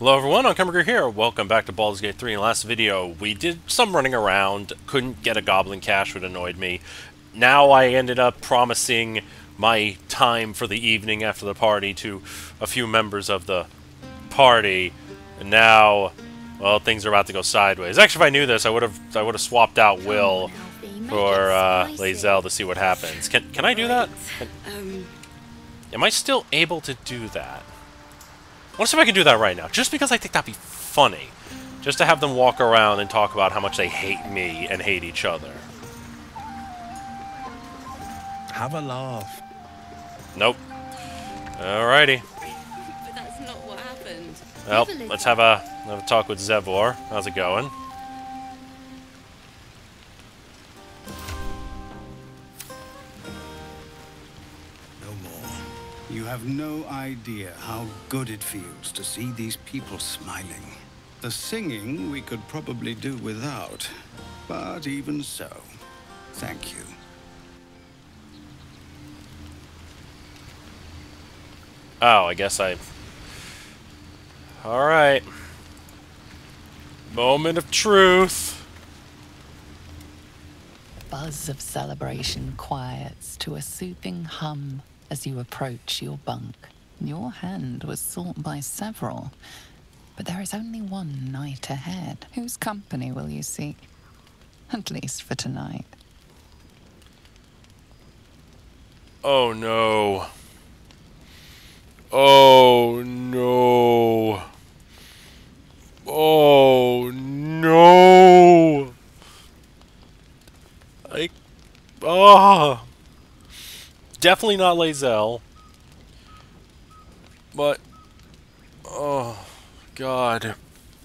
Hello everyone, I'm Kemmerger here. Welcome back to Baldur's Gate 3. In the last video, we did some running around, couldn't get a goblin cache, which annoyed me. Now I ended up promising my time for the evening after the party to a few members of the party, and now, well, things are about to go sideways. Actually, if I knew this, I would have swapped out Will for Lae'zel to see what happens. Can I do that? Am I still able to do that? I want to see if I can do that right now, just because I think that'd be funny. Just to have them walk around and talk about how much they hate me and hate each other. Have a laugh. Nope. Alrighty. But that's not what happened. Well, let's have a talk with Zevor. How's it going? You have no idea how good it feels to see these people smiling. The singing we could probably do without, but even so, thank you. Oh, I guess I... Alright. Moment of truth. The buzz of celebration quiets to a soothing hum. As you approach your bunk, your hand was sought by several, but there is only one night ahead. Whose company will you seek? At least for tonight. Oh no. Oh no. Oh no. Ah. Definitely not Lae'zel, but, oh, God,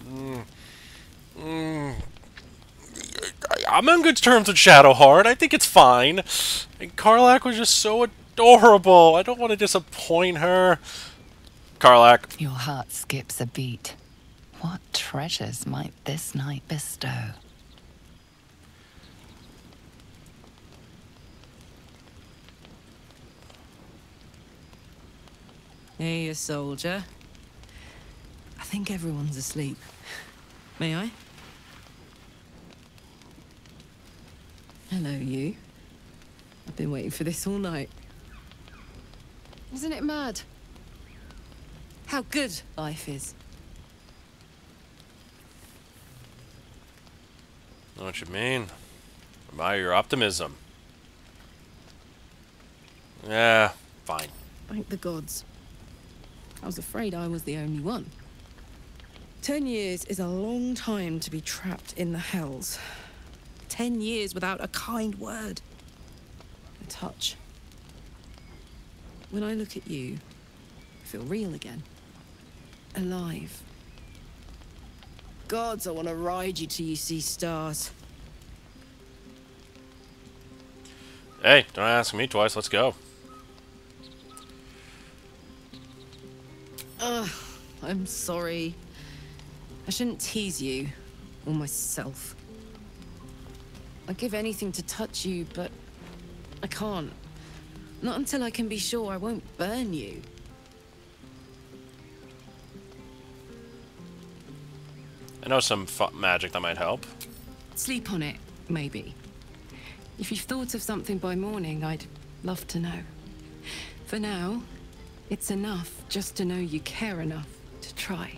I'm on good terms with Shadowheart, I think it's fine, and Karlach was just so adorable, I don't want to disappoint her. Karlach. Your heart skips a beat. What treasures might this night bestow? Hey, a soldier. I think everyone's asleep. May I? Hello, you. I've been waiting for this all night. Isn't it mad? How good life is. Know what you mean? Admire your optimism. Yeah, fine. Thank the gods. I was afraid I was the only one. 10 years is a long time to be trapped in the hells. 10 years without a kind word. A touch. When I look at you, I feel real again. Alive. Gods, I want to ride you till you see stars. Hey, don't ask me twice, let's go. Ugh, I'm sorry. I shouldn't tease you, or myself. I'd give anything to touch you, but I can't. Not until I can be sure I won't burn you. I know some magic that might help. Sleep on it, maybe. If you've thought of something by morning, I'd love to know. For now, it's enough just to know you care enough to try.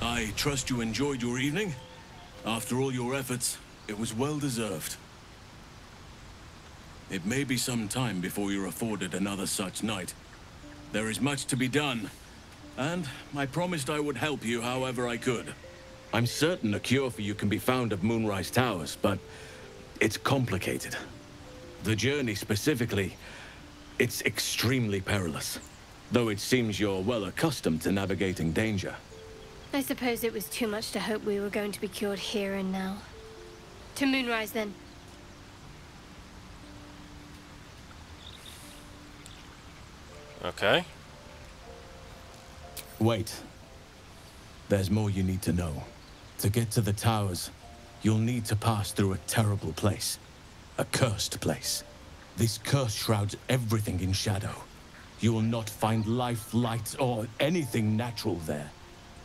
I trust you enjoyed your evening. After all your efforts, it was well deserved. It may be some time before you're afforded another such night. There is much to be done. And I promised I would help you however I could. I'm certain a cure for you can be found at Moonrise Towers, but it's complicated. The journey specifically, it's extremely perilous, though it seems you're well accustomed to navigating danger. I suppose it was too much to hope we were going to be cured here and now. To Moonrise, then. Okay. Wait. There's more you need to know. To get to the towers, you'll need to pass through a terrible place. A cursed place. This curse shrouds everything in shadow. You will not find life, light, or anything natural there.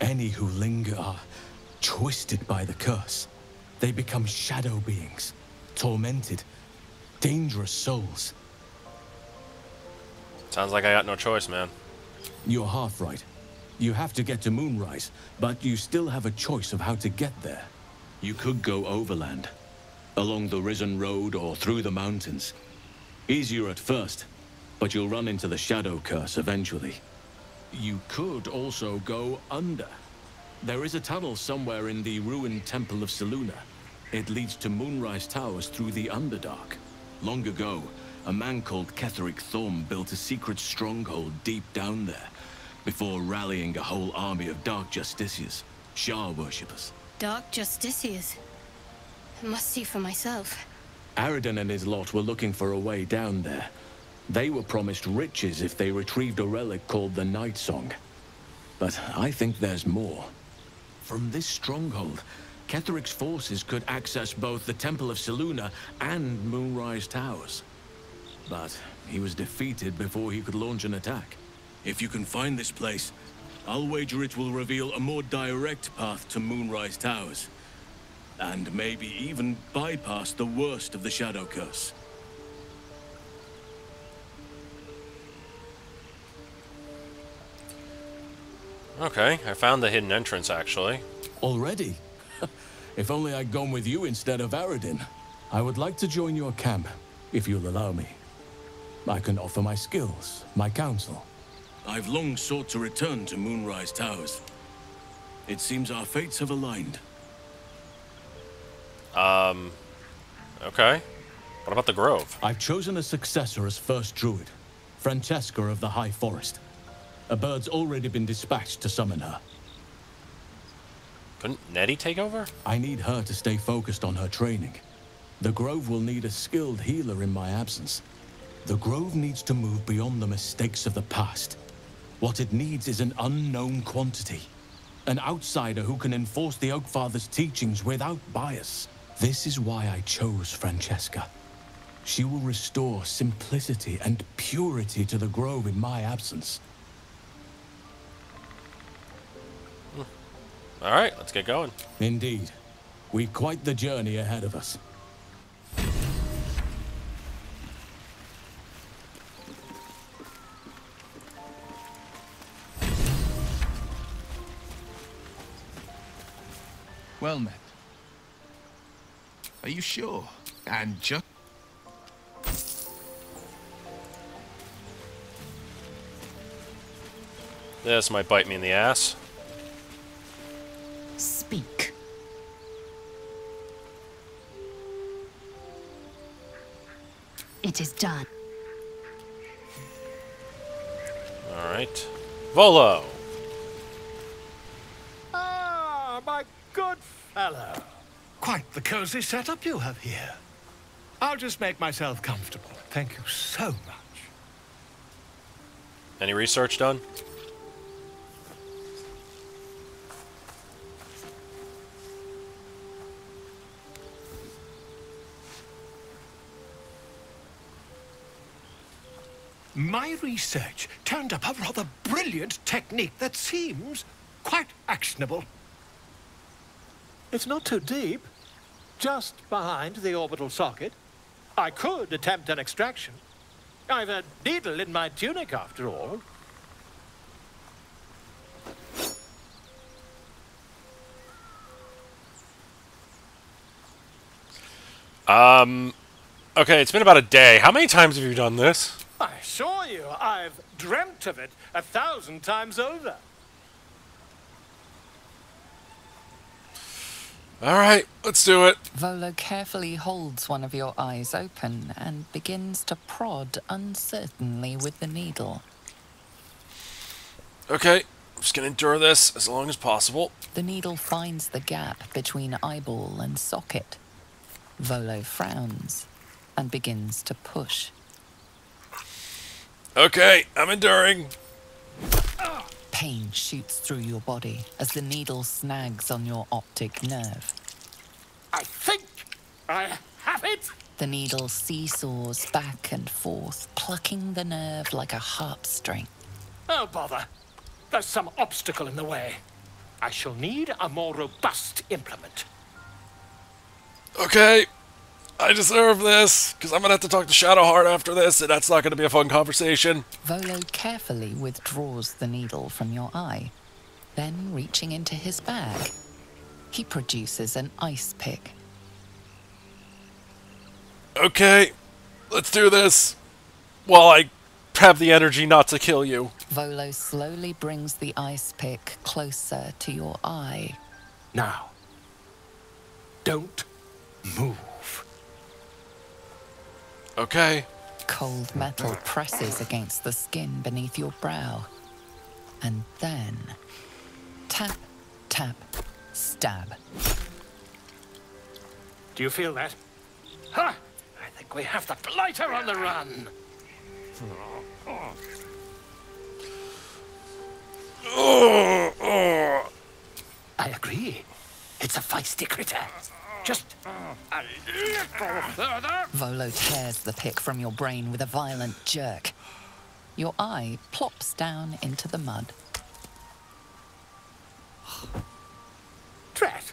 Any who linger are twisted by the curse. They become shadow beings, tormented, dangerous souls. Sounds like I got no choice, man. You're half right. You have to get to Moonrise, but you still have a choice of how to get there. You could go overland, along the Risen Road or through the mountains. Easier at first, but you'll run into the Shadow Curse eventually. You could also go under. There is a tunnel somewhere in the ruined Temple of Selûne. It leads to Moonrise Towers through the Underdark. Long ago, a man called Ketheric Thorm built a secret stronghold deep down there, before rallying a whole army of Dark Justiciars, Shah worshippers. Dark Justiciars? I must see for myself. Aridan and his lot were looking for a way down there. They were promised riches if they retrieved a relic called the Night Song. But I think there's more. From this stronghold, Ketheric's forces could access both the Temple of Selûne and Moonrise Towers. But he was defeated before he could launch an attack. If you can find this place, I'll wager it will reveal a more direct path to Moonrise Towers. And maybe even bypass the worst of the Shadow Curse. Okay, I found the hidden entrance, actually. Already? If only I'd gone with you instead of Aridan. I would like to join your camp, if you'll allow me. I can offer my skills, my counsel. I've long sought to return to Moonrise Towers. It seems our fates have aligned. Okay. What about the Grove? I've chosen a successor as first druid, Francesca of the High Forest. A bird's already been dispatched to summon her. Couldn't Nettie take over? I need her to stay focused on her training. The Grove will need a skilled healer in my absence. The Grove needs to move beyond the mistakes of the past. What it needs is an unknown quantity. An outsider who can enforce the Oakfather's teachings without bias. This is why I chose Francesca. She will restore simplicity and purity to the Grove in my absence. All right, let's get going. Indeed. We've quite the journey ahead of us. Well met. Are you sure? And just... This might bite me in the ass. Speak. It is done. All right. Volo! Ah, my good fellow. Quite the cozy setup you have here. I'll just make myself comfortable. Thank you so much. Any research done? My research turned up a rather brilliant technique that seems quite actionable. It's not too deep, just behind the orbital socket. I could attempt an extraction. I've a needle in my tunic, after all. Okay, it's been about a day. How many times have you done this? I saw you. I've dreamt of it 1,000 times over. All right, let's do it. Volo carefully holds one of your eyes open and begins to prod uncertainly with the needle. Okay, I'm just going to endure this as long as possible. The needle finds the gap between eyeball and socket. Volo frowns and begins to push. Okay, I'm enduring. Pain shoots through your body as the needle snags on your optic nerve. I think I have it. The needle seesaws back and forth, plucking the nerve like a harp string. Oh, bother. There's some obstacle in the way. I shall need a more robust implement. Okay. I deserve this, because I'm going to have to talk to Shadowheart after this, and that's not going to be a fun conversation. Volo carefully withdraws the needle from your eye. Then, reaching into his bag, he produces an ice pick. Okay, let's do this, while I have the energy not to kill you. Volo slowly brings the ice pick closer to your eye. Now, don't move. Okay. Cold metal presses against the skin beneath your brow. And then... tap, tap, stab. Do you feel that? Ha! I think we have the blighter on the run! I agree. It's a feisty critter. Just a little further. Volo tears the pick from your brain with a violent jerk. Your eye plops down into the mud. Drat!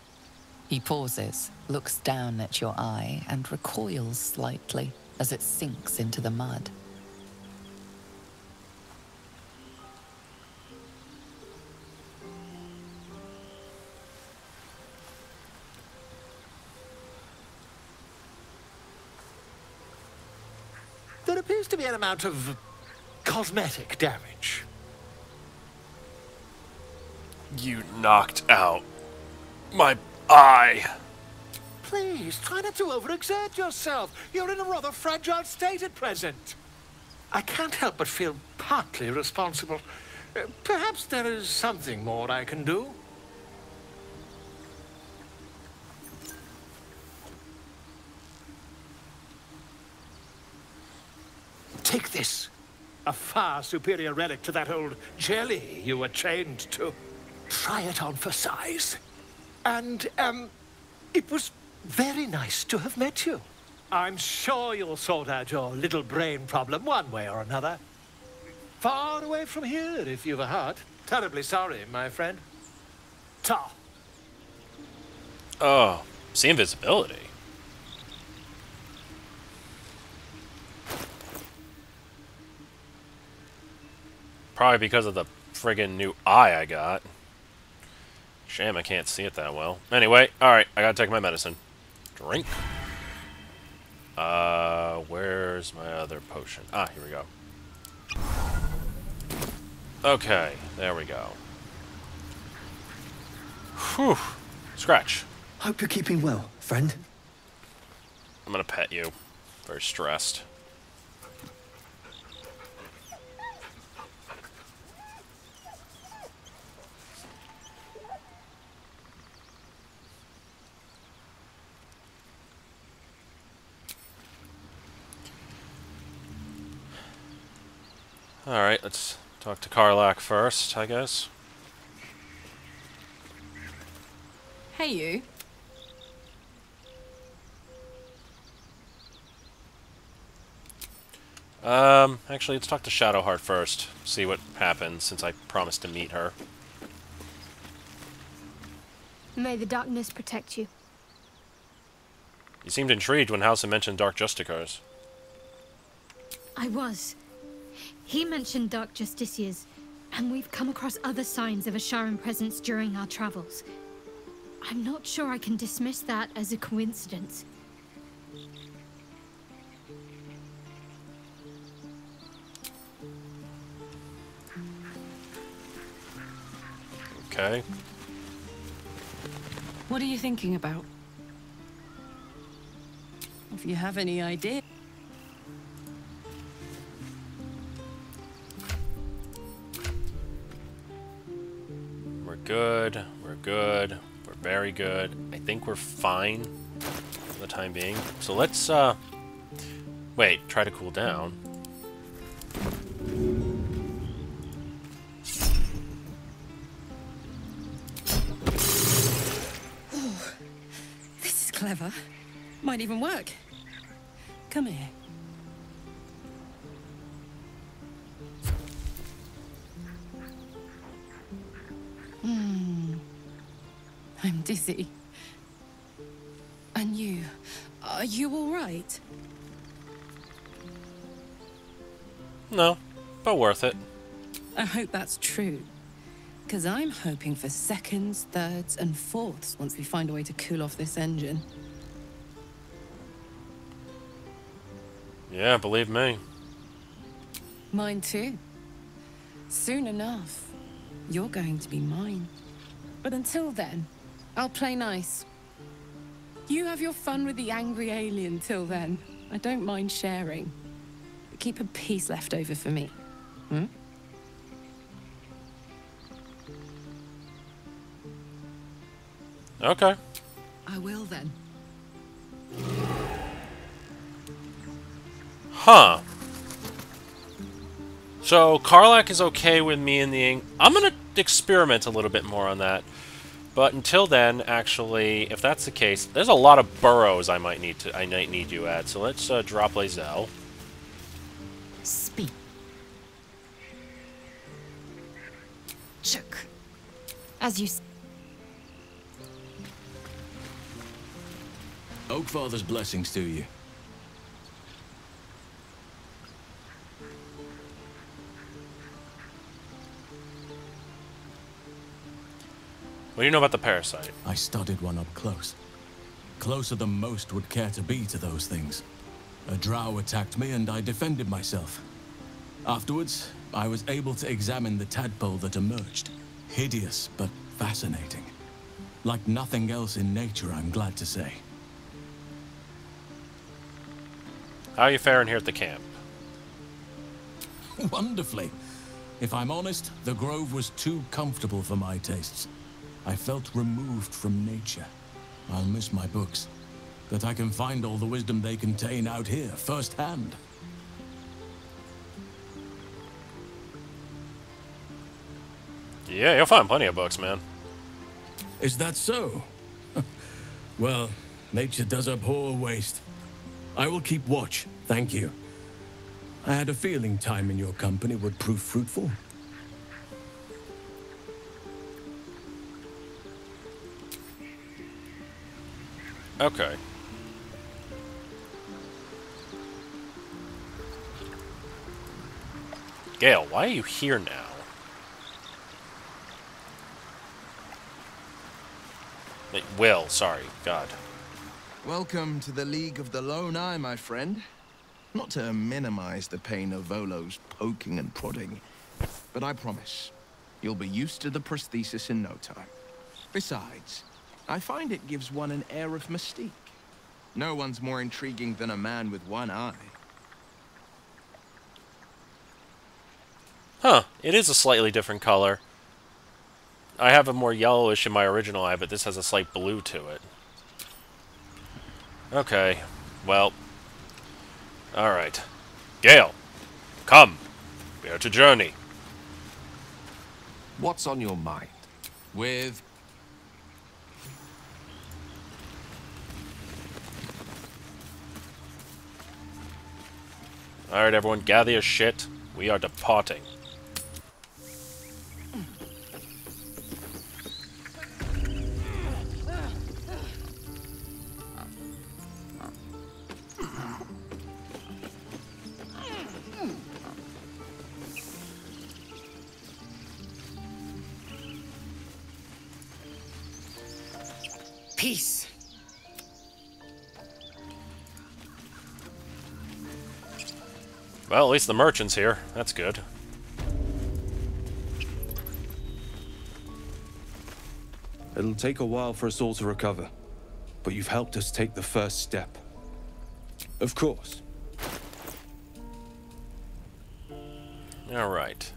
He pauses, looks down at your eye, and recoils slightly as it sinks into the mud. There appears to be an amount of cosmetic damage. You knocked out my eye. Please, try not to overexert yourself. You're in a rather fragile state at present. I can't help but feel partly responsible. Perhaps there is something more I can do. Take this. A far superior relic to that old jelly you were chained to. Try it on for size. And, it was very nice to have met you. I'm sure you'll sort out your little brain problem one way or another. Far away from here, if you've a heart. Terribly sorry, my friend. Ta. Oh, see invisibility. Probably because of the friggin' new eye I got. Shame I can't see it that well. Anyway, alright, I gotta take my medicine. Drink. Where's my other potion? Ah, here we go. Okay, there we go. Whew. Scratch. Hope you're keeping well, friend. I'm gonna pet you. Very stressed. Alright, let's talk to Karlach first, I guess. Hey, you. Actually, let's talk to Shadowheart first. See what happens, since I promised to meet her. May the darkness protect you. You seemed intrigued when Halsin mentioned Dark Justiciars. I was. He mentioned Dark Justiciars, and we've come across other signs of a Sharan presence during our travels. I'm not sure I can dismiss that as a coincidence. Okay. What are you thinking about? If you have any idea... Good, we're good, we're very good. I think we're fine for the time being. So let's, wait, try to cool down. Ooh, this is clever. Might even work. Come here. I'm dizzy. And you, are you all right? No, but worth it. I hope that's true. Because I'm hoping for seconds, thirds, and fourths once we find a way to cool off this engine. Yeah, believe me. Mine too. Soon enough, you're going to be mine. But until then, I'll play nice. You have your fun with the angry alien till then. I don't mind sharing. But keep a piece left over for me. Hmm? Okay. I will then. Huh. So Karlach is okay with me in the ink. I'm gonna experiment a little bit more on that. But until then, actually, if that's the case, there's a lot of burrows I might need you at. So let's drop Lae'zel. Speak. Shook. As you. Oakfather's blessings to you. What do you know about the parasite? I studied one up close. Closer than most would care to be to those things. A drow attacked me and I defended myself. Afterwards, I was able to examine the tadpole that emerged. Hideous, but fascinating. Like nothing else in nature, I'm glad to say. How are you faring here at the camp? Wonderfully. If I'm honest, the grove was too comfortable for my tastes. I felt removed from nature. I'll miss my books. That I can find all the wisdom they contain out here, firsthand. Yeah, you'll find plenty of books, man. Is that so? Well, nature does abhor waste. I will keep watch, thank you. I had a feeling time in your company would prove fruitful. Okay. Gale, why are you here now? Will, sorry, God. Welcome to the League of the Lone Eye, my friend. Not to minimize the pain of Volo's poking and prodding, but I promise, you'll be used to the prosthesis in no time. Besides, I find it gives one an air of mystique. No one's more intriguing than a man with one eye. Huh, it is a slightly different color. I have a more yellowish in my original eye, but this has a slight blue to it. Okay, well, alright. Gale, come. We are to journey. What's on your mind? With... Alright, everyone, gather your shit. We are departing. Peace. Well, at least the merchant's here. That's good. It'll take a while for us all to recover, but you've helped us take the first step. Of course. All right.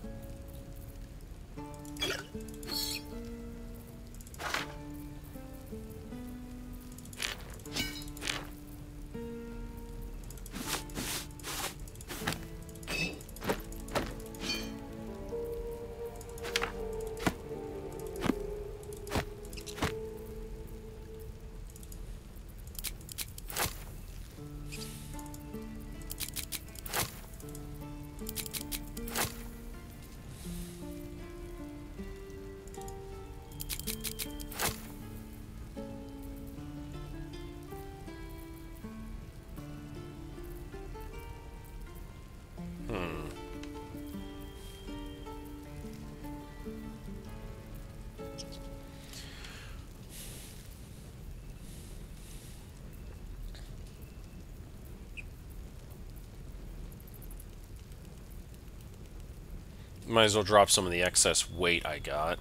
Might as well drop some of the excess weight I got.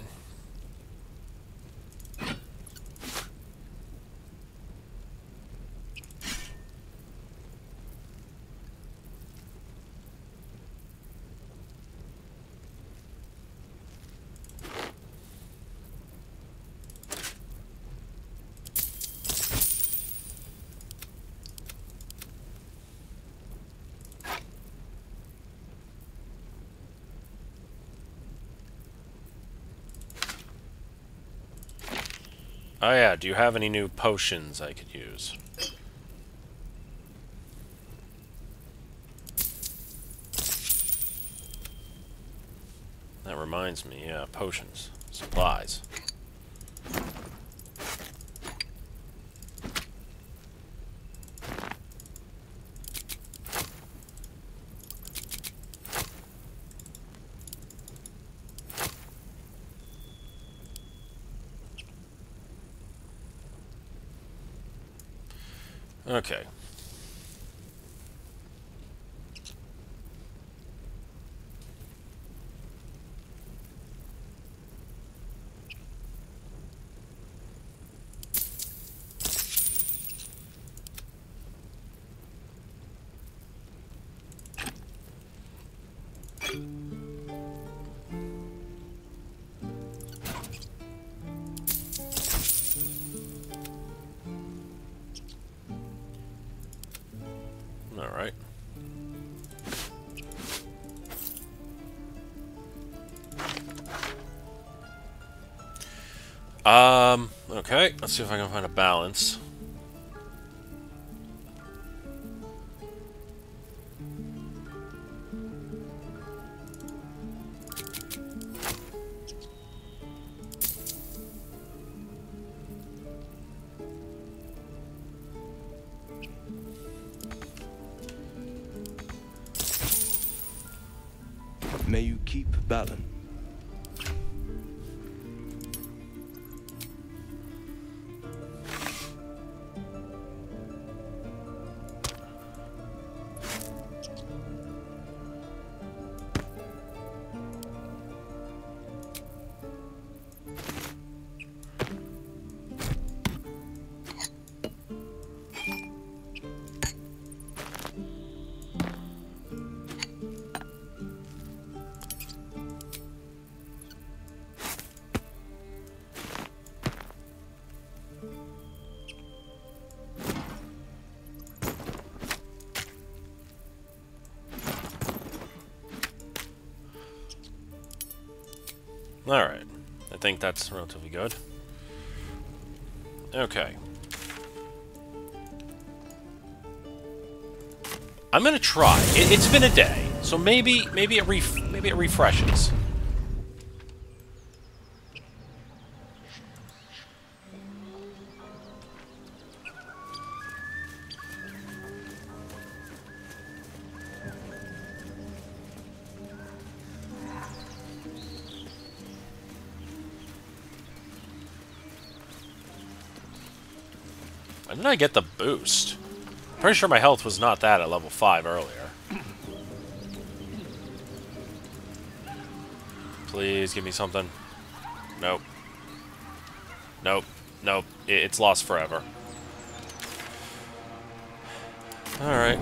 Oh yeah, do you have any new potions I could use? That reminds me, yeah, potions. Supplies. Okay. Okay, let's see if I can find a balance. May you keep balance. Alright, I think that's relatively good. Okay. I'm gonna try. It's been a day, so maybe it refreshes. I get the boost. Pretty sure my health was not that at level 5 earlier. Please give me something. Nope. Nope. Nope. It's lost forever. Alright.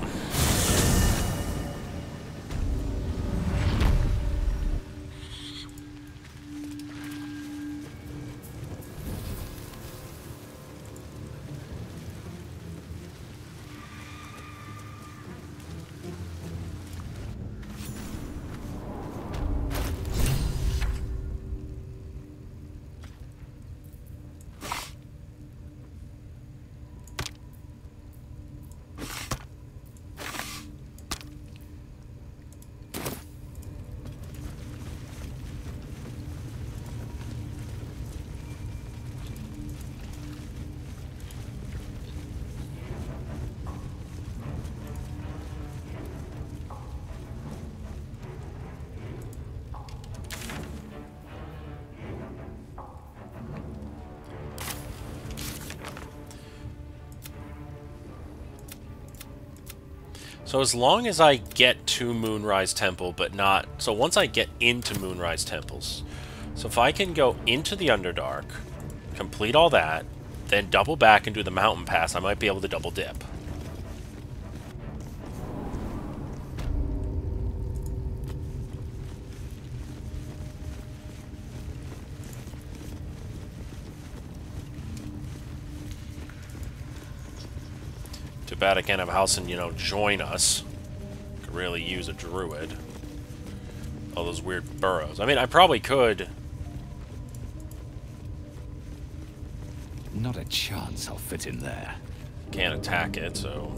So as long as I get to Moonrise Temple, but not... So once I get into Moonrise Temples... So if I can go into the Underdark, complete all that, then double back and do the Mountain Pass, I might be able to double dip. Too bad I can't have Halsin, you know, join us. Could really use a druid. All those weird burrows. I mean, I probably could. Not a chance I'll fit in there. Can't attack it, so...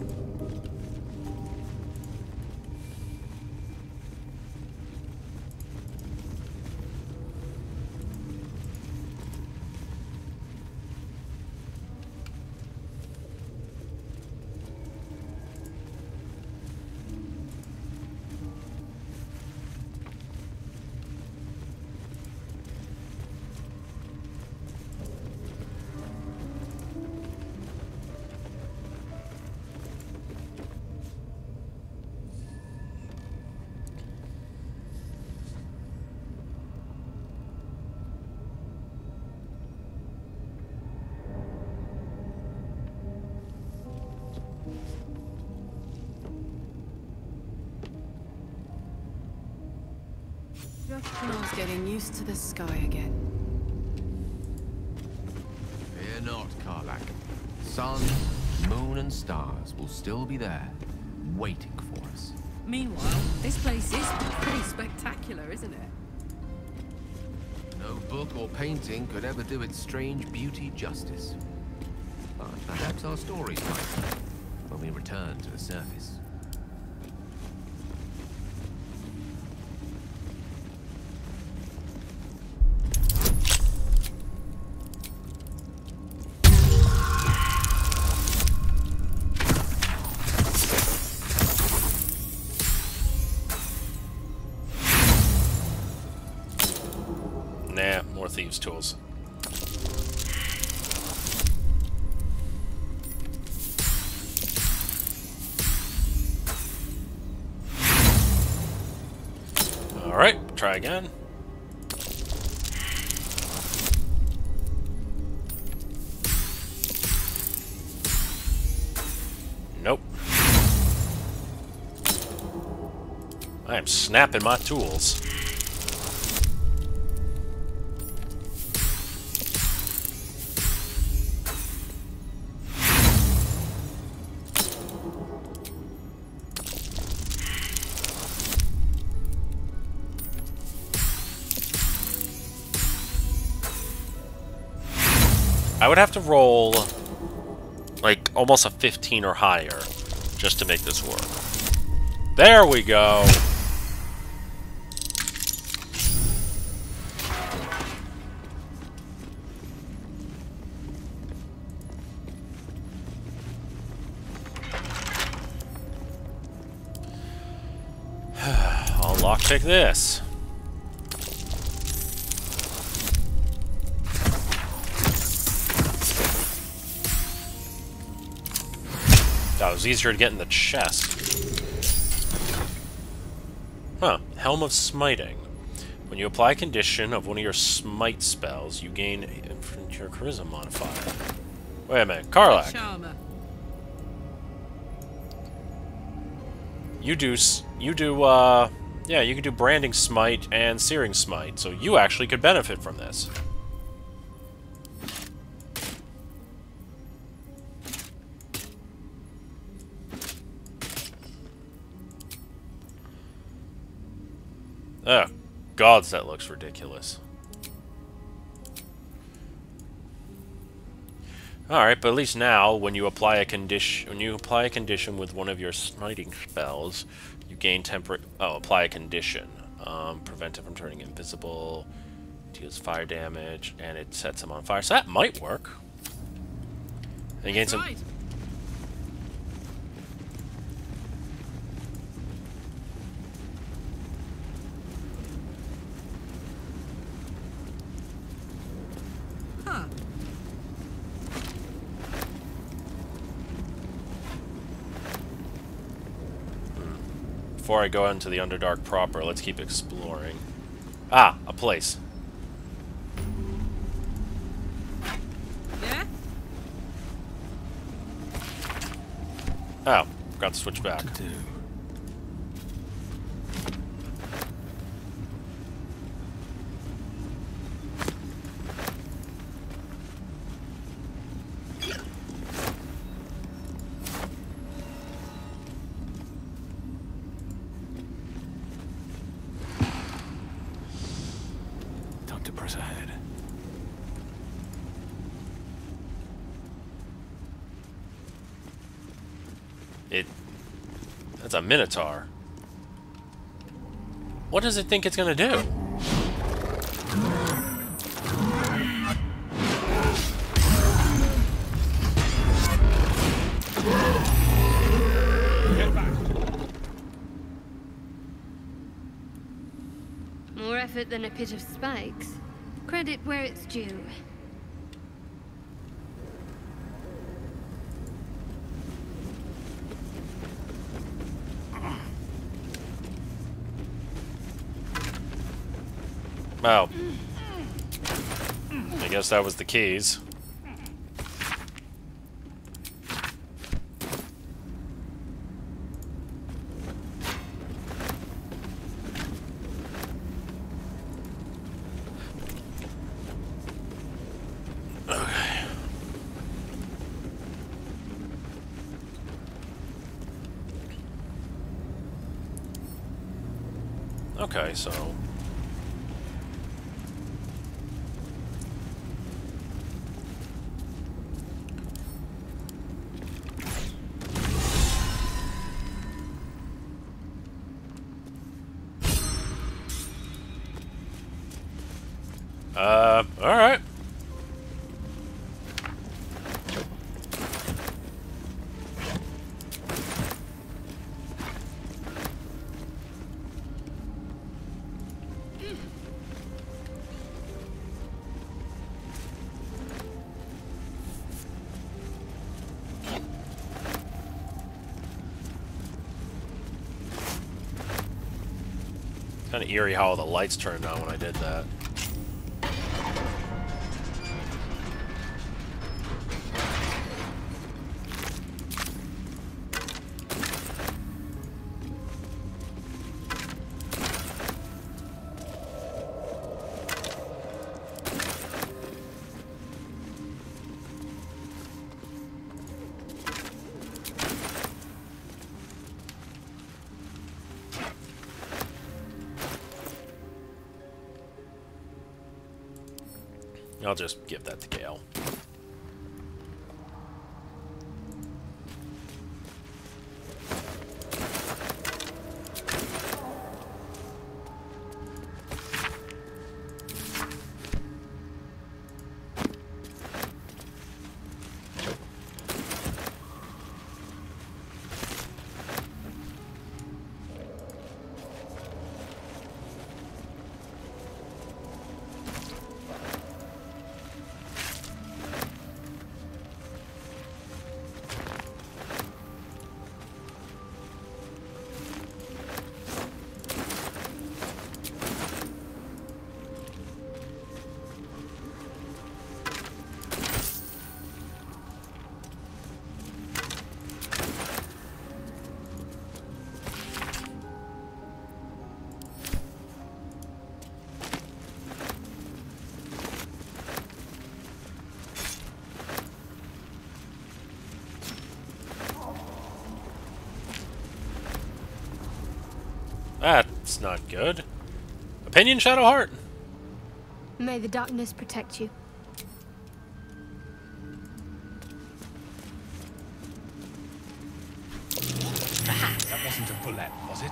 Getting used to the sky again. Fear not, Karlach. Sun, moon, and stars will still be there, waiting for us. Meanwhile, this place is pretty spectacular, isn't it? No book or painting could ever do its strange beauty justice. But perhaps our stories might when we return to the surface. Tools. All right, try again. Nope. I am snapping my tools. I would have to roll, like, almost a 15 or higher just to make this work. There we go! I'll lockpick this. It was easier to get in the chest. Huh. Helm of Smiting. When you apply a condition of one of your smite spells, you gain your charisma modifier. Wait a minute. Karlach. Charmer. You can do Branding Smite and Searing Smite, so you actually could benefit from this. Oh, gods, that looks ridiculous. Alright, but at least now, when you apply a condition with one of your smiting spells, you gain temporary... Oh, apply a condition. Prevent it from turning invisible, deals fire damage, and it sets him on fire. So that might work. And you gain some... Right. Before I go into the Underdark proper, let's keep exploring. Ah, a place. Yeah? Oh, forgot to switch back. It's a Minotaur. What does it think it's gonna do? Get back. More effort than a pit of spikes. Credit where it's due. Wow. I guess that was the keys. Okay. Okay, so... alright. Kind of eerie how all the lights turned on when I did that. I'll just give that to Gale. That's not good. Opinion, Shadowheart. May the darkness protect you. That wasn't a bullet, was it?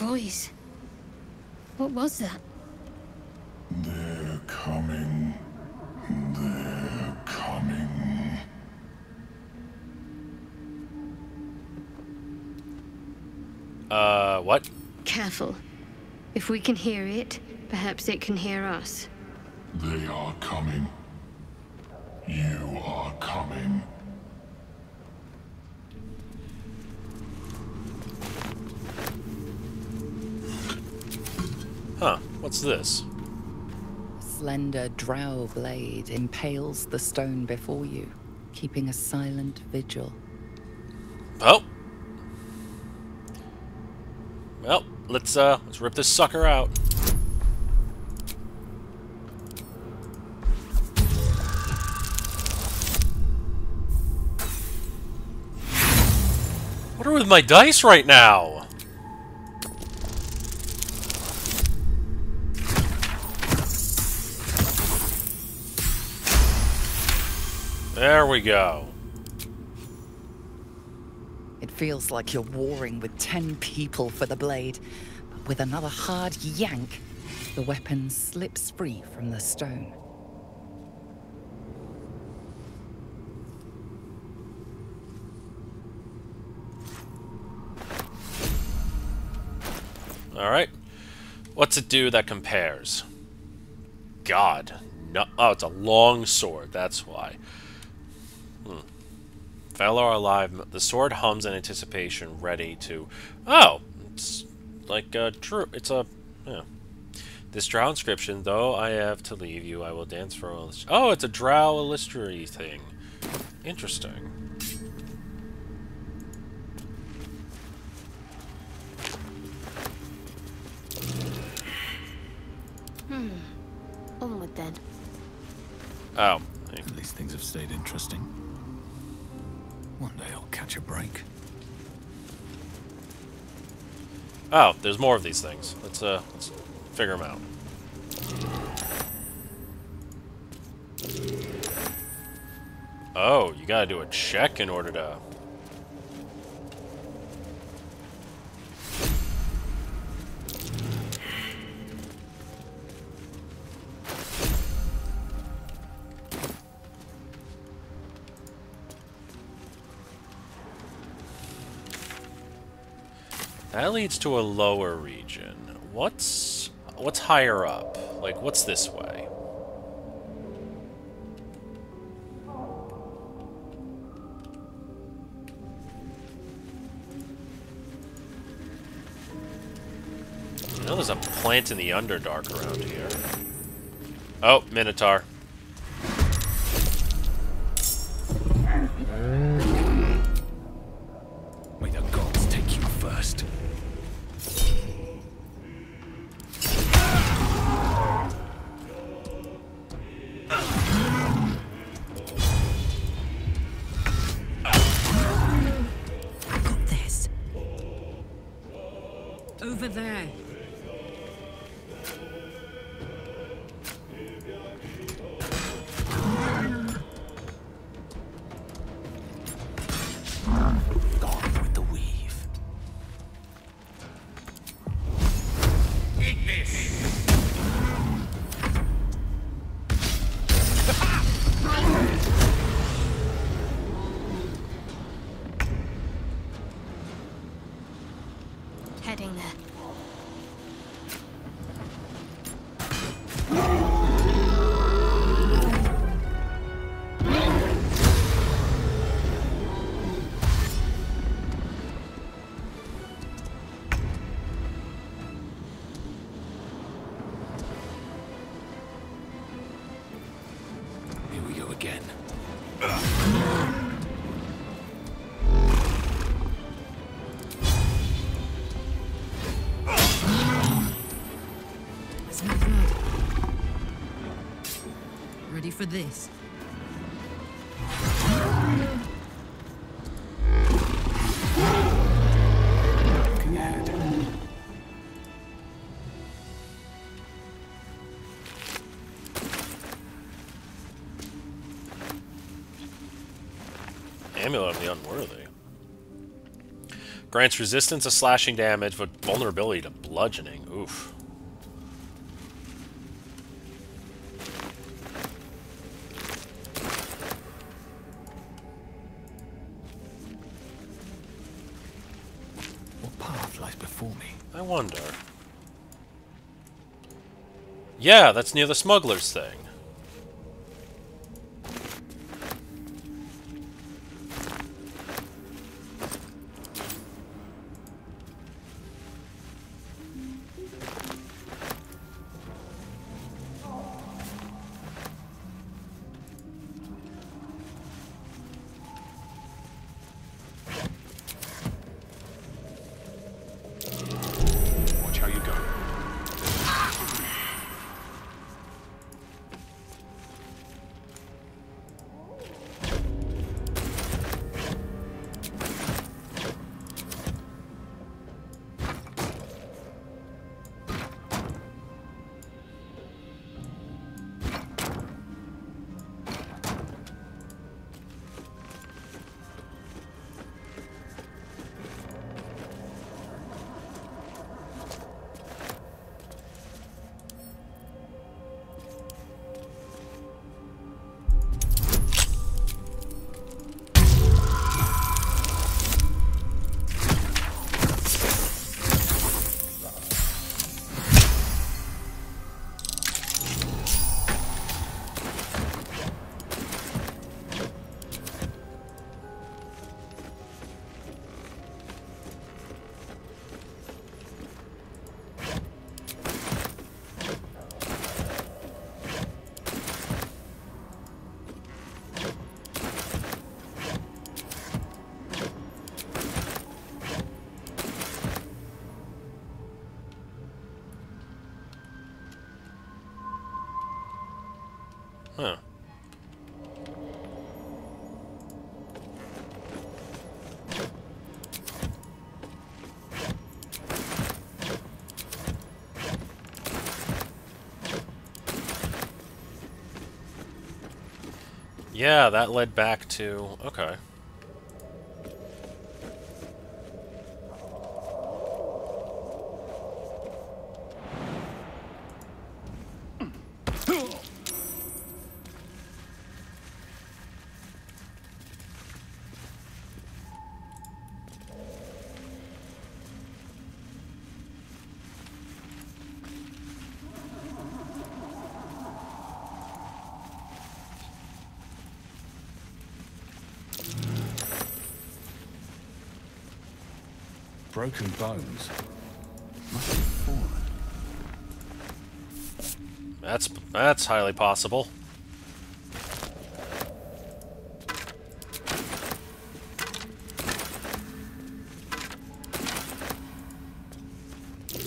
Voice. What was that? They're coming. They're coming. What? Careful. If we can hear it, perhaps it can hear us. They are coming. You are coming. Huh, what's this? Slender drow blade impales the stone before you, keeping a silent vigil. Oh. Well, let's rip this sucker out. What are with my dice right now? There we go. It feels like you're warring with 10 people for the blade, but with another hard yank, the weapon slips free from the stone. Alright. What's it do that compares? God. No. Oh, it's a long sword, that's why. Valor alive, the sword hums in anticipation, ready to... Oh! It's like a true... It's a... Yeah. This drow inscription, though I have to leave you, I will dance for... Oh, it's a drow illustrary thing. Interesting. Onward then. Oh. These things have stayed interesting. One day I'll catch a break. Oh, there's more of these things. Let's figure them out. Oh, you gotta do a check in order to... That leads to a lower region. What's higher up? Like, what's this way? I know there's a plant in the Underdark around here. Oh, Minotaur. For this. Amulet of the Unworthy. Grants resistance to slashing damage, but vulnerability to bludgeoning. Oof. I wonder. Yeah, that's near the smuggler's thing. Huh. Yeah, that led back to... Okay. Broken bones. Must be fallen. That's highly possible. All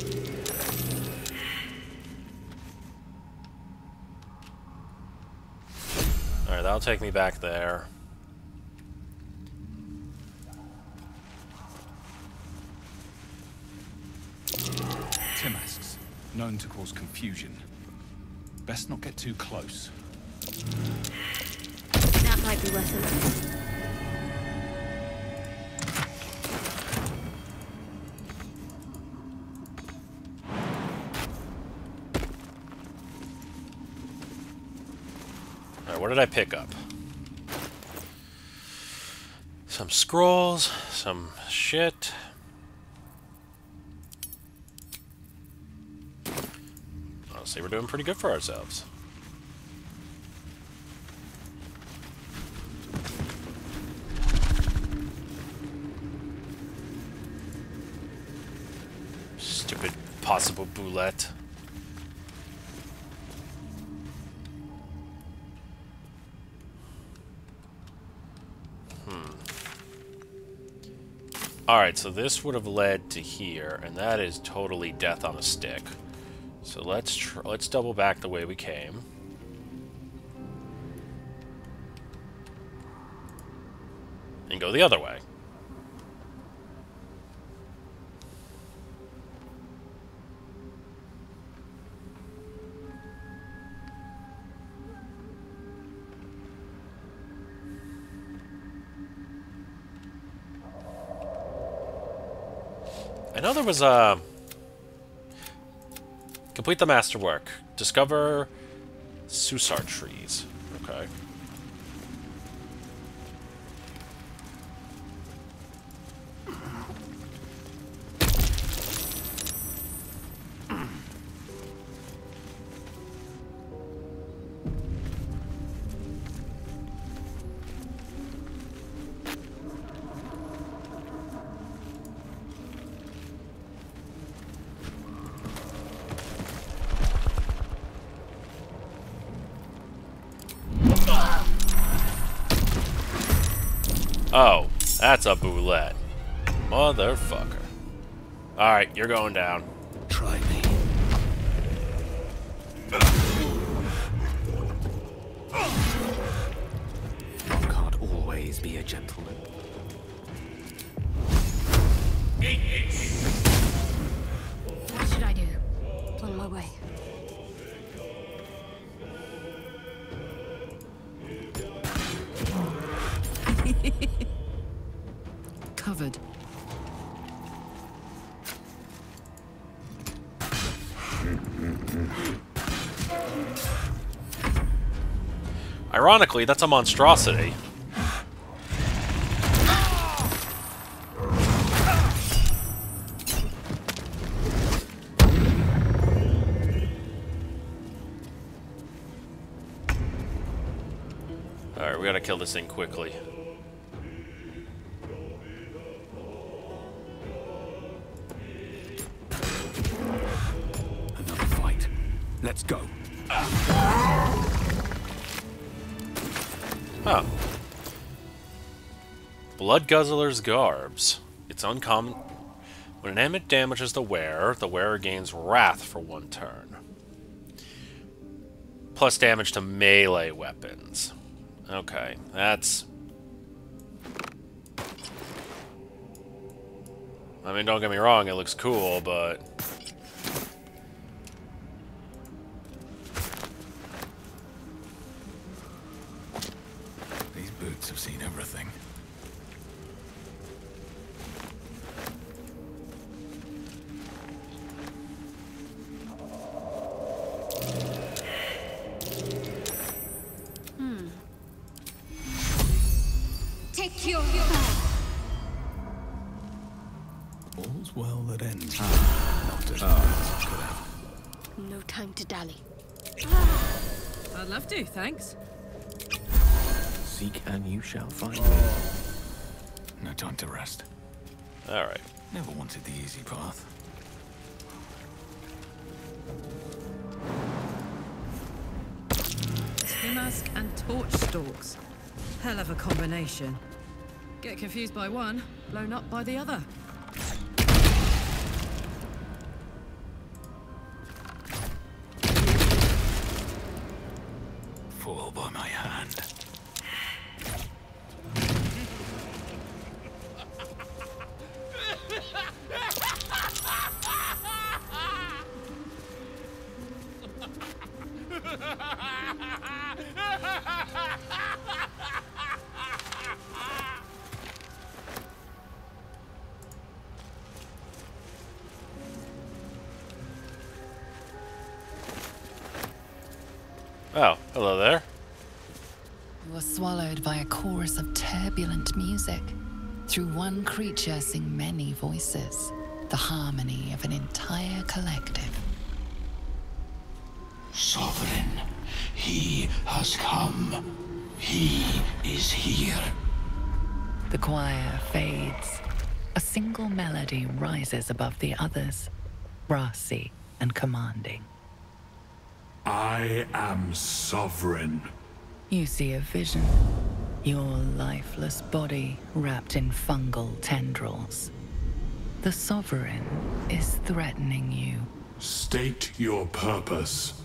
right, that'll take me back there. Timusks, known to cause confusion. Best not get too close. That might be worth it. Alright, what did I pick up? Some scrolls, some shit. See, we're doing pretty good for ourselves. Stupid possible boulette. Alright, so this would have led to here, and that is totally death on a stick. So let's double back the way we came. And go the other way. I know there was a... Complete the masterwork. Discover Susar trees. Okay. Oh, that's a boulette. Motherfucker. Alright, you're going down. Try me. You can't always be a gentleman. What should I do? On my way. Covered. Ironically, that's a monstrosity. Alright, we gotta kill this thing quickly. Another fight. Let's go. Huh. Bloodguzzler's Garbs. It's uncommon. When an amulet damages the wearer gains wrath for one turn. Plus damage to melee weapons. Okay, that's... I mean, don't get me wrong, it looks cool, but... These boots have seen everything. I'd love to, thanks. Seek and you shall find. No time to rest. All right. Never wanted the easy path. Timusk and torch stalks. Hell of a combination. Get confused by one, blown up by the other. Oh, hello there. You were swallowed by a chorus of turbulent music. Through one creature sing many voices, the harmony of an entire collective. Sovereign, he has come. He is here. The choir fades. A single melody rises above the others, brassy and commanding. I am sovereign. You see a vision. Your lifeless body wrapped in fungal tendrils. The sovereign is threatening you. State your purpose.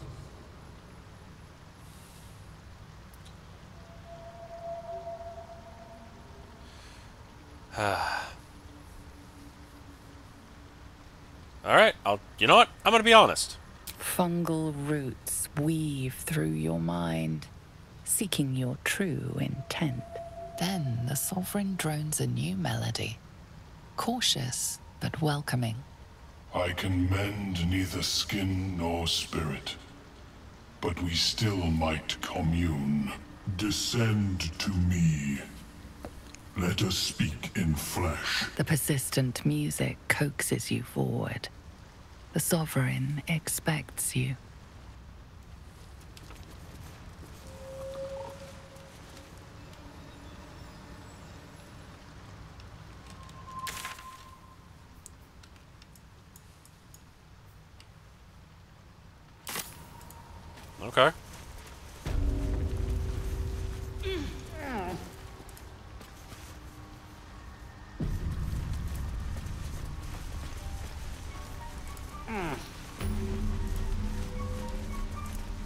Alright, you know what? I'm gonna be honest. Fungal roots weave through your mind, seeking your true intent. Then the sovereign drones a new melody, cautious but welcoming. I can mend neither skin nor spirit, but we still might commune. Descend to me. Let us speak in flesh. The persistent music coaxes you forward. The sovereign expects you. Okay.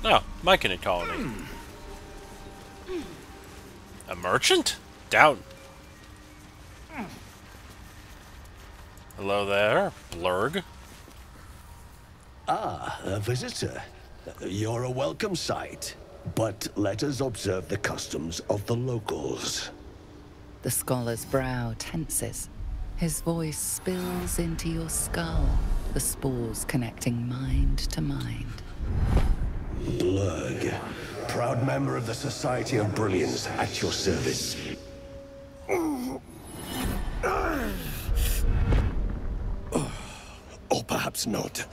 Oh, Myconid colony. A merchant? Down. Hello there, Blurg. Ah, a visitor. You're a welcome sight, but let us observe the customs of the locals. The scholar's brow tenses. His voice spills into your skull, the spores connecting mind to mind. Blurg, proud member of the Society of Brilliance, at your service. Or perhaps not.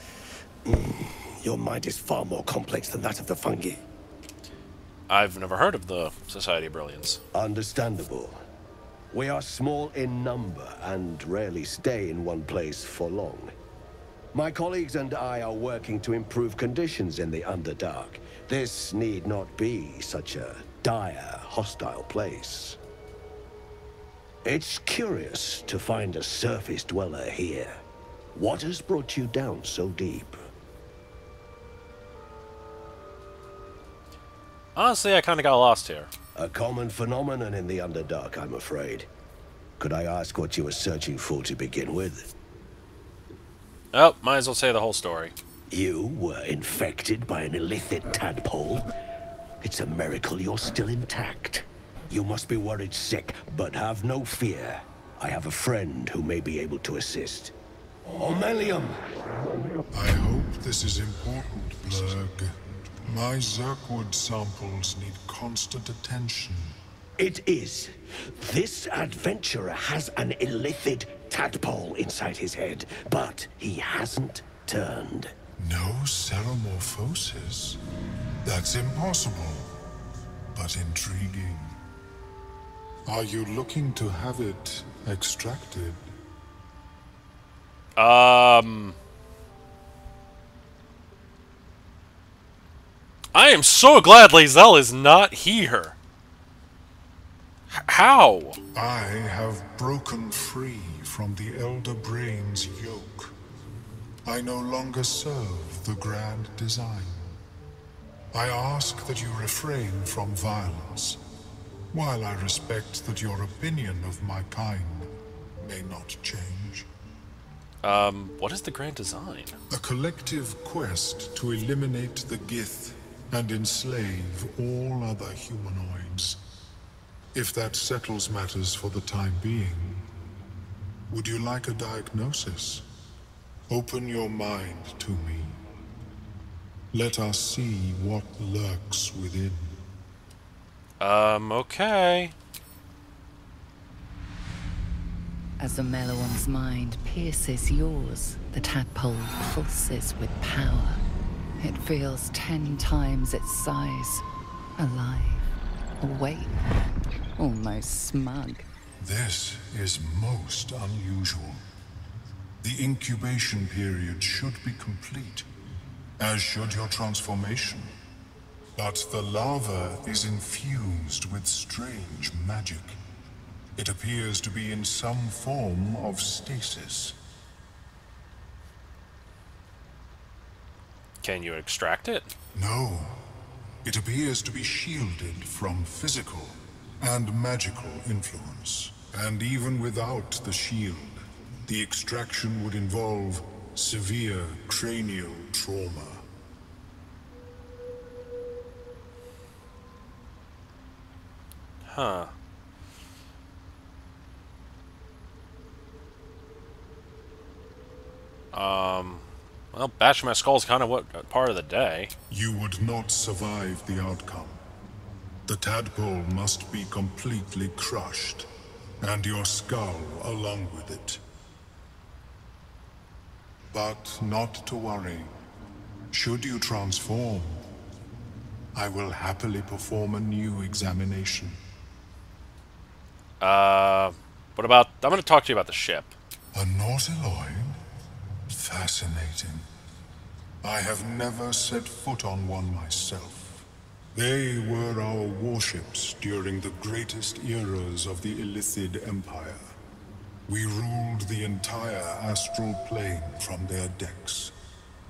Your mind is far more complex than that of the fungi. I've never heard of the Society of Brilliance. Understandable. We are small in number and rarely stay in one place for long. My colleagues and I are working to improve conditions in the Underdark. This need not be such a dire, hostile place. It's curious to find a surface dweller here. What has brought you down so deep? Honestly, I kind of got lost here. A common phenomenon in the Underdark, I'm afraid. Could I ask what you were searching for to begin with? Oh, might as well say the whole story. You were infected by an Illithid tadpole. It's a miracle you're still intact. You must be worried sick, but have no fear. I have a friend who may be able to assist. Ormelium! I hope this is important, Blurg. My Zerkwood samples need constant attention. It is. This adventurer has an Illithid tadpole inside his head, but he hasn't turned. No seromorphosis? That's impossible, but intriguing. Are you looking to have it extracted? I am so glad Lae'zel is not here. How? I have broken free from the Elder Brain's yoke. I no longer serve the Grand Design. I ask that you refrain from violence, while I respect that your opinion of my kind may not change. What is the Grand Design? A collective quest to eliminate the Gith and enslave all other humanoids. If that settles matters for the time being, would you like a diagnosis? Open your mind to me. Let us see what lurks within. Okay. As the Meloan's mind pierces yours, the tadpole pulses with power. It feels 10 times its size, alive, awake, almost smug. This is most unusual. The incubation period should be complete, as should your transformation. But the larva is infused with strange magic. It appears to be in some form of stasis. Can you extract it? No. It appears to be shielded from physical and magical influence. And even without the shield, the extraction would involve severe cranial trauma. Huh. Well, bashing my skull's kind of what part of the day. You would not survive the outcome. The tadpole must be completely crushed, and your skull along with it. But not to worry. Should you transform, I will happily perform a new examination. What about... I'm going to talk to you about the ship. A nautiloid? Fascinating. I have never set foot on one myself. They were our warships during the greatest eras of the Illithid Empire. We ruled the entire astral plane from their decks.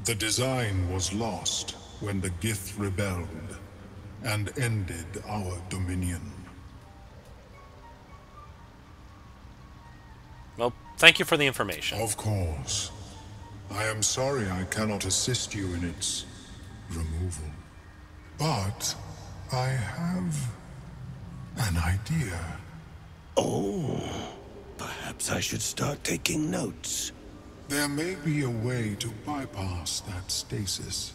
The design was lost when the Gith rebelled and ended our dominion. Well, thank you for the information. Of course. I am sorry I cannot assist you in its removal. But I have an idea. Oh, perhaps I should start taking notes. There may be a way to bypass that stasis.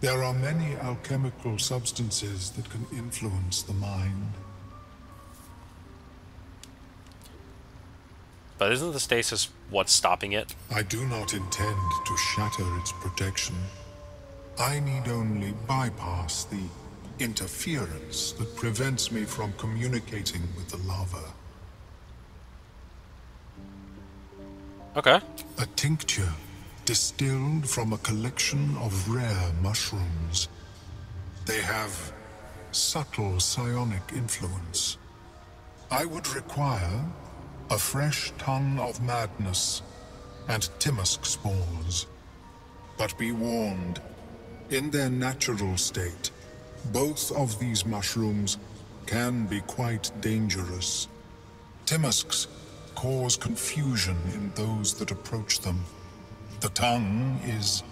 There are many alchemical substances that can influence the mind. But isn't the stasis what's stopping it? I do not intend to shatter its protection. I need only bypass the interference that prevents me from communicating with the lava. Okay. A tincture distilled from a collection of rare mushrooms. They have subtle psionic influence. I would require a fresh Tongue of Madness and Timusk spores. But be warned, in their natural state, both of these mushrooms can be quite dangerous. Timusks cause confusion in those that approach them. The tongue is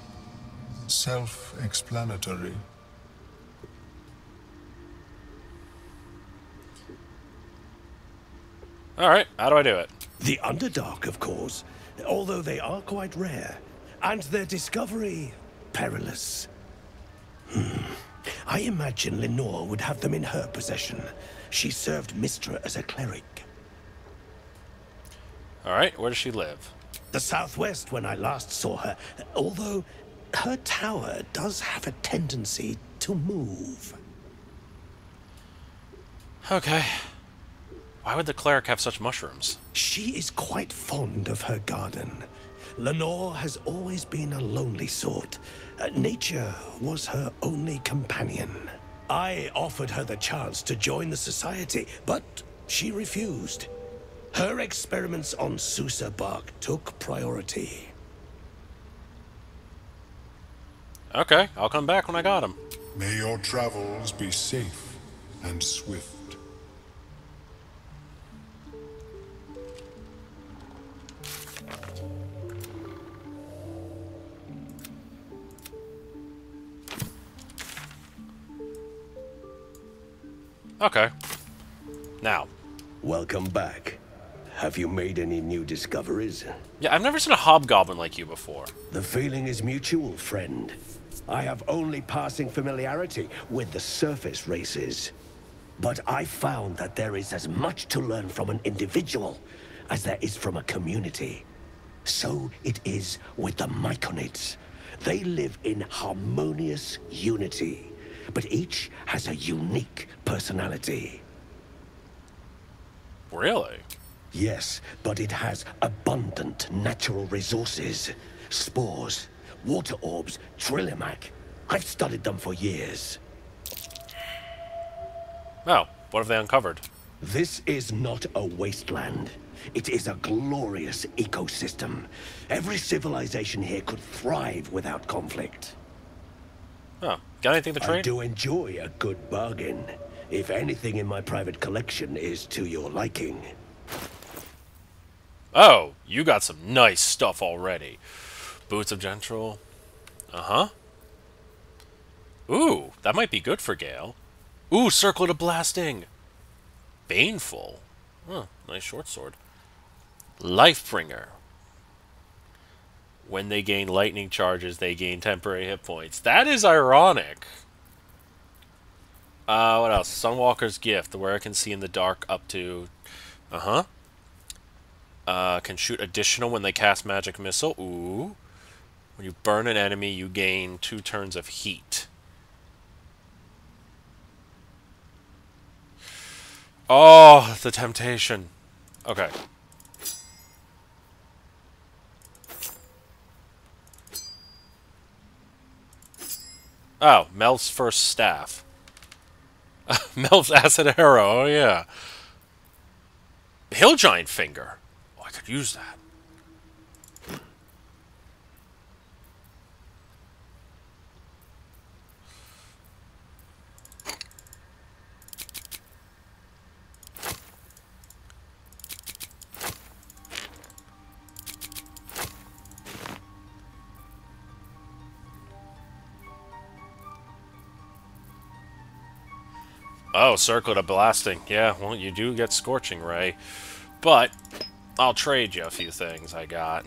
self-explanatory. All right, how do I do it? The Underdark, of course, although they are quite rare, and their discovery perilous. I imagine Lenore would have them in her possession. She served Mistra as a cleric. All right, where does she live? The southwest when I last saw her, although her tower does have a tendency to move. Okay. Why would the cleric have such mushrooms? She is quite fond of her garden. Lenore has always been a lonely sort. Nature was her only companion. I offered her the chance to join the society, but she refused. Her experiments on Susa bark took priority. Okay, I'll come back when I got him. May your travels be safe and swift. Okay. Now. Welcome back. Have you made any new discoveries? Yeah, I've never seen a hobgoblin like you before. The feeling is mutual, friend. I have only passing familiarity with the surface races. But I found that there is as much to learn from an individual as there is from a community. So it is with the Myconids. They live in harmonious unity, but each has a unique personality. Really? Yes, but it has abundant natural resources. Spores, water orbs, trillimac. I've studied them for years. Oh, what have they uncovered? This is not a wasteland. It is a glorious ecosystem. Every civilization here could thrive without conflict. Oh, got anything to trade? I do enjoy a good bargain. If anything in my private collection is to your liking. Oh, you got some nice stuff already. Boots of Gentle. Uh-huh. Ooh, that might be good for Gale. Ooh, Circlet of Blasting. Baneful. Huh, nice short sword. Lifebringer. When they gain lightning charges, they gain temporary hit points. That is ironic. What else? Sunwalker's Gift, where I can see in the dark up to... Uh-huh. Can shoot additional when they cast Magic Missile. Ooh. When you burn an enemy, you gain 2 turns of heat. Oh, the temptation. Okay. Oh, Melf's first staff. Melf's acid arrow, oh yeah. Hill Giant Finger. Oh, I could use that. Oh, Circlet of Blasting. Yeah, well, you do get Scorching Ray. But I'll trade you a few things I got.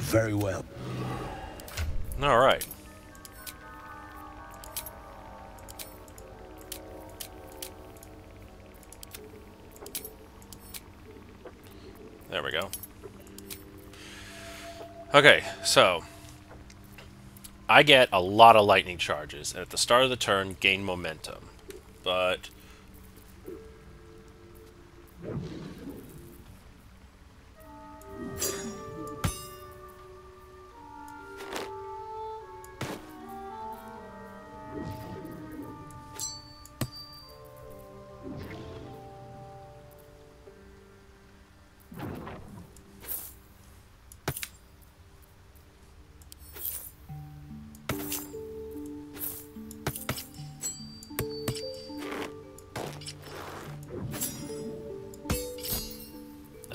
Very well. All right. There we go. Okay, so I get a lot of lightning charges, and at the start of the turn, gain momentum. But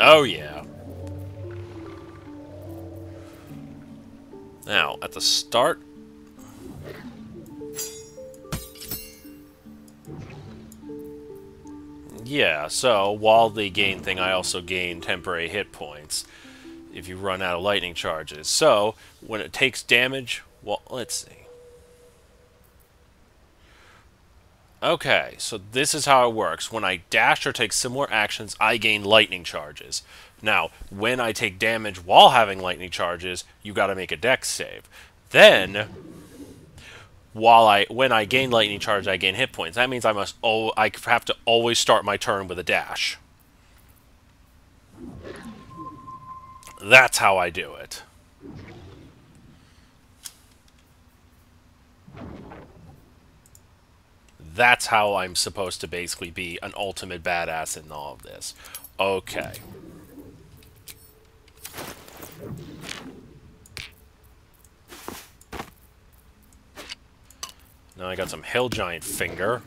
oh, yeah. Now, at the start... Yeah, so, while they gain thing, I also gain temporary hit points if you run out of lightning charges. So, when it takes damage... Well, let's see. Okay, so this is how it works. When I dash or take similar actions, I gain lightning charges. Now, when I take damage while having lightning charges, you gotta make a dex save. Then, when I gain lightning charge, I gain hit points. That means I have to always start my turn with a dash. That's how I do it. That's how I'm supposed to basically be an ultimate badass in all of this. Okay. Now I got some Hill Giant Finger.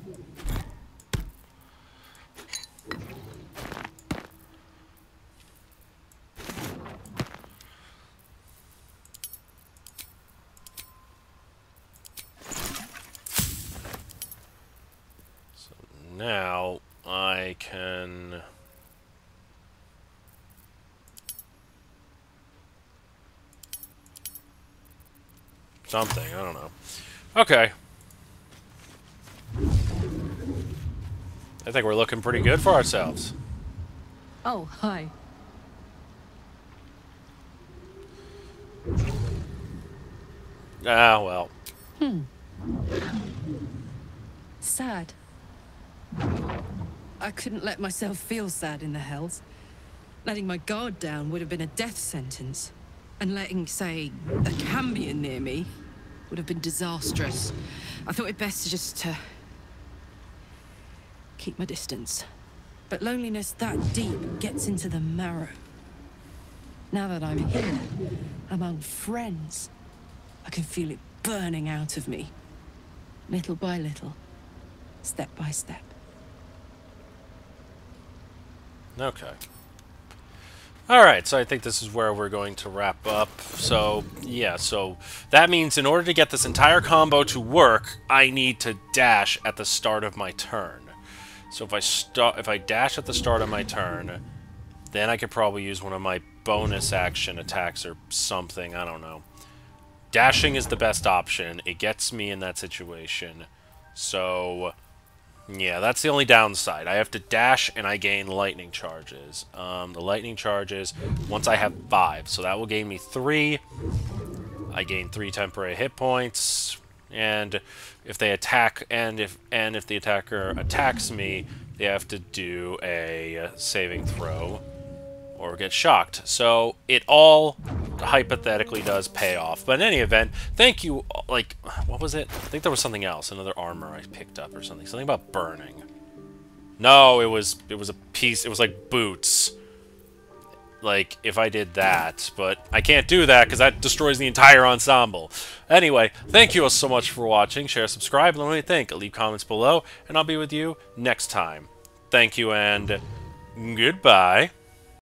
Now I can something, I don't know. Okay. I think we're looking pretty good for ourselves. Oh, hi. Ah, well. Sad. I couldn't let myself feel sad in the Hells. Letting my guard down would have been a death sentence. And letting, say, a Cambion near me would have been disastrous. I thought it best to just keep my distance. But loneliness that deep gets into the marrow. Now that I'm here, among friends, I can feel it burning out of me. Little by little. Step by step. Okay. Alright, so I think this is where we're going to wrap up. So, yeah, so that means in order to get this entire combo to work, I need to dash at the start of my turn. So if I dash at the start of my turn, then I could probably use one of my bonus action attacks or something, I don't know. Dashing is the best option. It gets me in that situation. So, yeah, that's the only downside. I have to dash, and I gain lightning charges. The lightning charges, once I have 5, so that will gain me 3. I gain 3 temporary hit points, and if they attack, and if the attacker attacks me, they have to do a saving throw or get shocked. So it all hypothetically does pay off. But in any event, thank you. Like, what was it? I think there was something else, another armor I picked up or something. Something about burning. No, it was a piece. It was like boots. Like, if I did that, but I can't do that because that destroys the entire ensemble. Anyway, thank you all so much for watching. Share, subscribe, let me know what you think. Leave comments below, and I'll be with you next time. Thank you, and goodbye.